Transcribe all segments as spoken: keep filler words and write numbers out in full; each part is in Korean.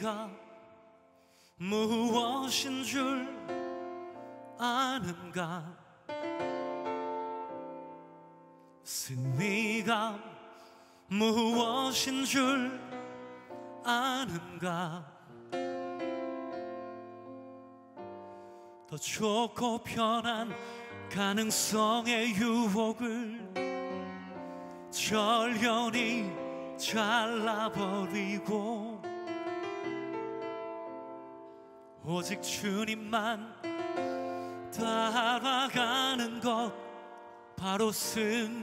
네가 무엇인 줄 아는가? 네가 무엇인 줄 아는가? 더 좋고 편한 가능성의 유혹을 절연히 잘라버리고 오직 주님만 따라가는 것 바로 승리라네.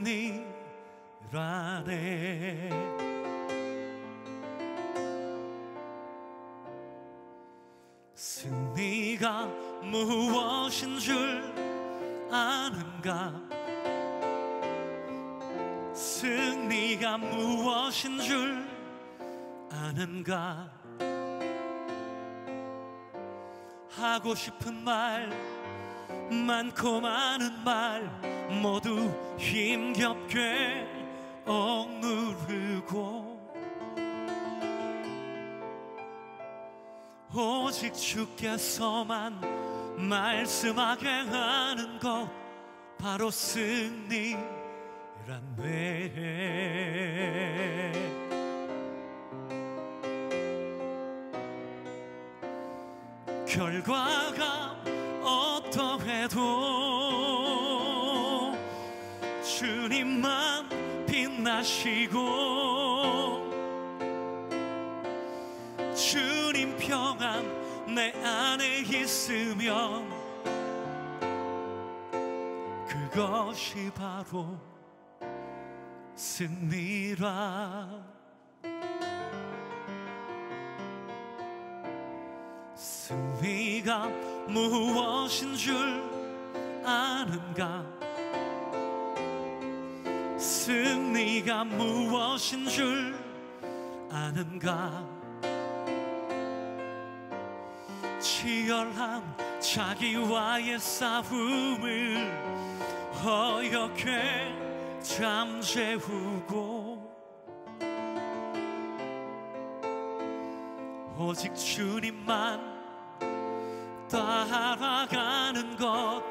승리가 무엇인 줄 아는가? 승리가 무엇인 줄 아는가? 하고 싶은 말, 많고 많은 말 모두 힘겹게 억누르고 오직 주께서만 말씀하게 하는 것 바로 승리라네. 결과가 어떠해도 주님만 빛나시고 주님 평안 내 안에 있으면 그것이 바로 승리라. 승리가 무엇인 줄 아는가? 승리가 무엇인 줄 아는가? 치열한 자기와의 싸움을 허옇게 잠재우고 오직 주님만 따라가는 것,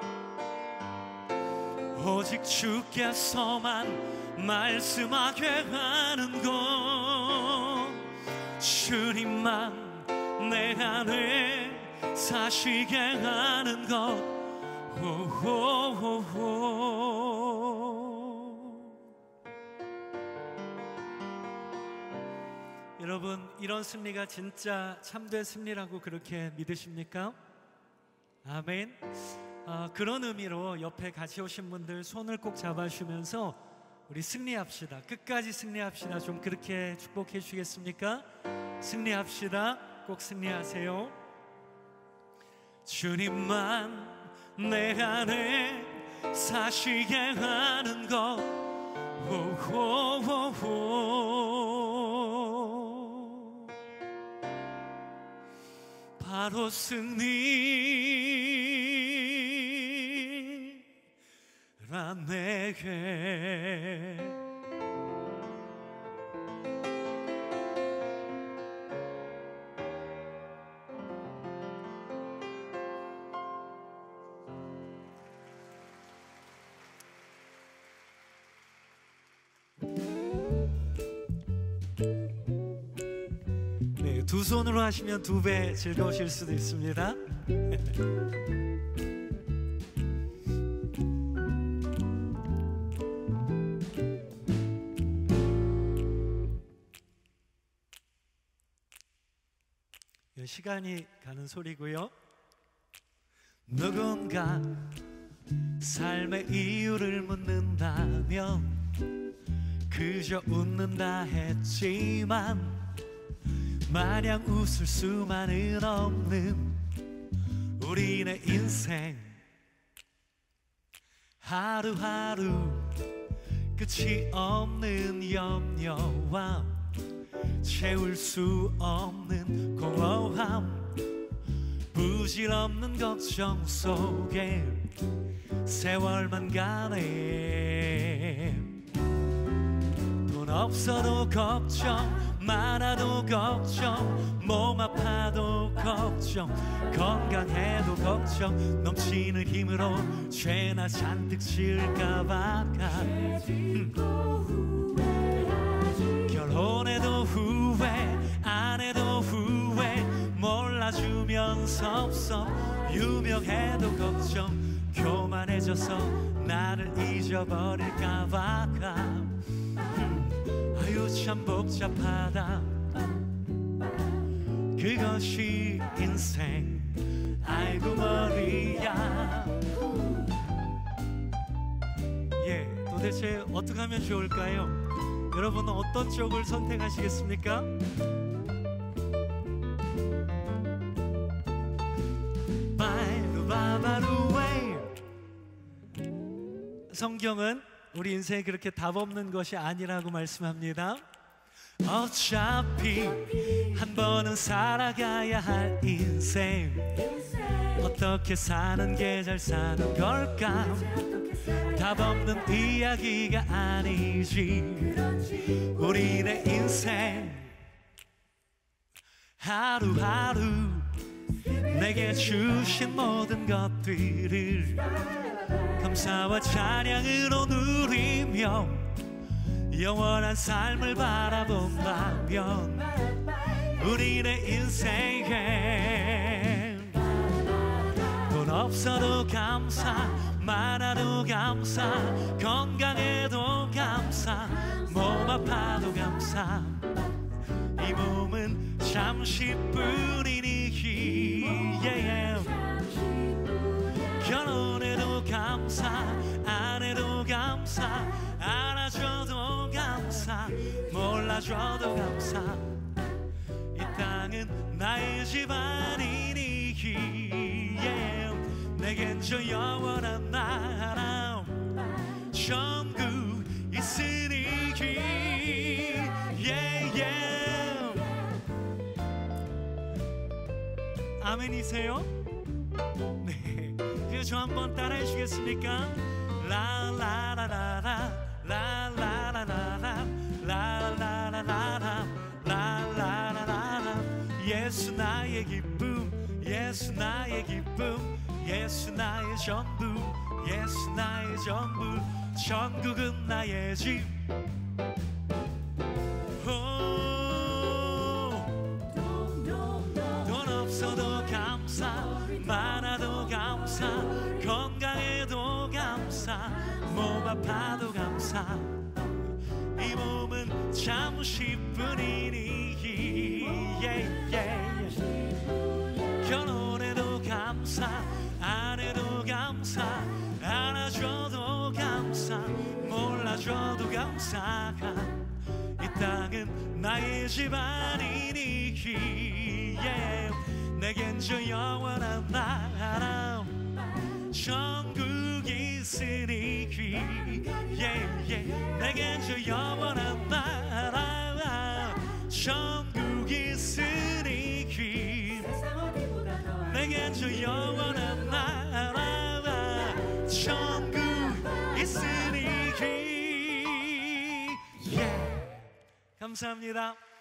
오직 주께서만 말씀하게 하는 것, 주님만 내 안에 사시게 하는 것, 오호호호. 여러분, 이런 승리가 진짜 참된 승리라고 그렇게 믿으십니까? 아멘. 아, 그런 의미로 옆에 같이 오신 분들 손을 꼭 잡아주면서 우리 승리합시다, 끝까지 승리합시다, 좀 그렇게 축복해 주시겠습니까? 승리합시다. 꼭 승리하세요. 주님만 내 안에 사시게 하는 것, 오호호호, 바로 승리 내게. 네, 두 손으로 하시면 두 배 즐거우실 수도 있습니다. 시간이 가는 소리고요. 누군가 삶의 이유를 묻는다면 그저 웃는다 했지만 마냥 웃을 수만은 없는 우리네 인생. 하루하루 끝이 없는 염려와 채울 수 없는 공허함, 부질없는 걱정 속에 세월만 가네. 돈 없어도 걱정, 많아도 걱정, 몸 아파도 걱정, 건강해도 걱정, 넘치는 힘으로 죄나 잔뜩 질까봐 결혼해도 후회, 안 해도 후회, 몰라주면 섭섭, 유명해도 걱정, 교만해져서 나를 잊어버릴까봐 아유 참 복잡하다. 그것이 인생 아이고 머리야. 예, 도대체 어떻게 하면 좋을까요? 여러분은 어떤 쪽을 선택하시겠습니까? 성경은 우리 인생이 그렇게 답 없는 것이 아니라고 말씀합니다. 어차피 한 번은 살아가야 할 인생, 어떻게 사는 게 잘 사는 걸까? 답 없는 이야기가 아니지 우리네 인생. 하루하루 내게 주신 모든 것들을 감사와 찬양으로 누리며 영원한 삶을 바라본다면 우리네 인생에 돈 없어도 감사, 많아도 감사, 건강에도 감사, 몸 아파도 감사. 이 몸은 잠시뿐이니 결혼해도 감사, 안 해도 감사, 안아줘도 감사, 몰라줘도 감사. 이 땅은 나의 집안이니 yeah. 내겐 저 영원한 나라 천국 있으니 yeah, yeah. 아멘이세요? 네, 저 한번 따라해 주겠습니까? 라라라라라 라라라라라 라라라라라 라라라라라. 예수 나의 기쁨, 예수 나의 기쁨, 예수 나의 전부, 예수 나의 전부, 천국은 나의 집. 돈 없어도 감사, 많아도 감사, 건강에도 감사, 몸 아파도 감사. 이 몸은 잠시뿐이니 yeah, yeah. 결혼해도 감사, 안 해도 감사, 안아줘도 감사, 몰라줘도 감사. 이 땅은 나의 집안이니 yeah. 내겐 저 영원한 나라 천국이 있으니 yeah, yeah. 내겐 저 영원한 나라 천국이 있으니 내겐 저 영원한 나라 천국 있으니 yeah. 감사합니다.